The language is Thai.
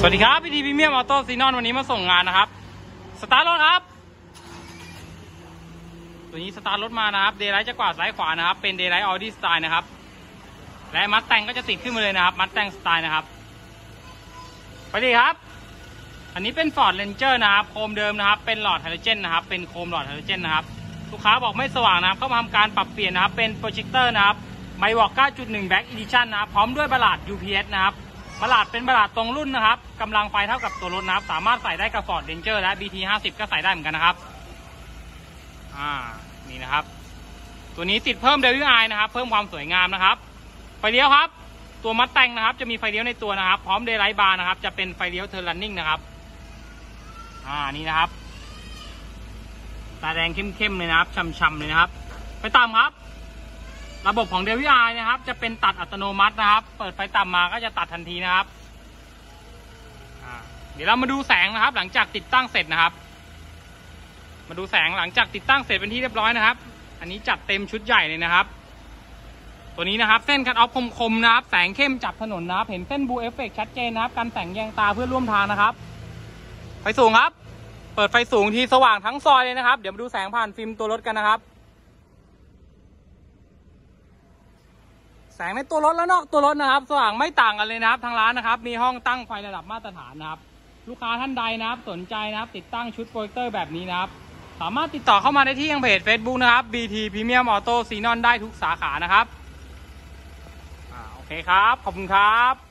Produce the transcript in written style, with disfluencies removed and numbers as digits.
สวัสดีครับพี่ดีพรีเมียมออโต้ซีนอนวันนี้มาส่งงานนะครับสตาร์ทรถครับตัวนี้สตาร์ทรถมานะครับเดย์ไลท์จะกวาดซ้ายขวานะครับเป็นเดย์ไลท์ออดี้สไตล์นะครับและมัดแต่งก็จะติดขึ้นมาเลยนะครับมัดแต่งสไตล์นะครับไปดีครับอันนี้เป็นฟอร์ดเรนเจอร์นะครับโคมเดิมนะครับเป็นหลอดไฮโดรเจนนะครับเป็นโคมหลอดไฮโดรเจนนะครับลูกค้าบอกไม่สว่างนะครับเข้ามาทำการปรับเปลี่ยนนะครับเป็นโปรเจคเตอร์นะครับไมวอร์ 9.1 แบ็กอีดิชั่นนะครับพร้อมด้วยบัลลัด UPS นะครับบัลลัดเป็นบัลลัดตรงรุ่นนะครับกำลังไฟเท่ากับตัวรถนะครับสามารถใส่ได้กับ Ford Ranger และ BT50 ก็ใส่ได้เหมือนกันนะครับนี่นะครับตัวนี้ติดเพิ่ม Devil Eye นะครับเพิ่มความสวยงามนะครับไฟเลี้ยวครับตัวมัดแต่งนะครับจะมีไฟเลี้ยวในตัวนะครับพร้อม Daylight Bar นะครับจะเป็นไฟเลี้ยว Turn Running นะครับนี่นะครับตาแดงเข้มๆเลยนะครับช้ำๆเลยนะครับไปตามครับระบบของ Devil Eye นะครับจะเป็นตัดอัตโนมัตินะครับเปิดไฟต่ำมาก็จะตัดทันทีนะครับเดี๋ยวเรามาดูแสงนะครับหลังจากติดตั้งเสร็จนะครับมาดูแสงหลังจากติดตั้งเสร็จเป็นที่เรียบร้อยนะครับอันนี้จัดเต็มชุดใหญ่เลยนะครับตัวนี้นะครับเส้นคัตออฟคมๆนะครับแสงเข้มจับถนนนะครับเห็นเส้นบลูเอฟเฟกต์ชัดเจนนะครับการแสงแยงตาเพื่อร่วมทางนะครับไฟสูงครับเปิดไฟสูงทีสว่างทั้งซอยเลยนะครับเดี๋ยวมาดูแสงผ่านฟิล์มตัวรถกันนะครับแสงในตัวรถและนอกตัวรถนะครับสว่างไม่ต่างกันเลยนะครับทางร้านนะครับมีห้องตั้งไฟระดับมาตรฐานนะครับลูกค้าท่านใดนะครับสนใจนะครับติดตั้งชุดโปรเจคเตอร์แบบนี้นะครับสามารถติดต่อเข้ามาได้ที่ยังเพจ Facebook นะครับ BT Premium Auto Xenon ได้ทุกสาขานะครับโอเคครับขอบคุณครับ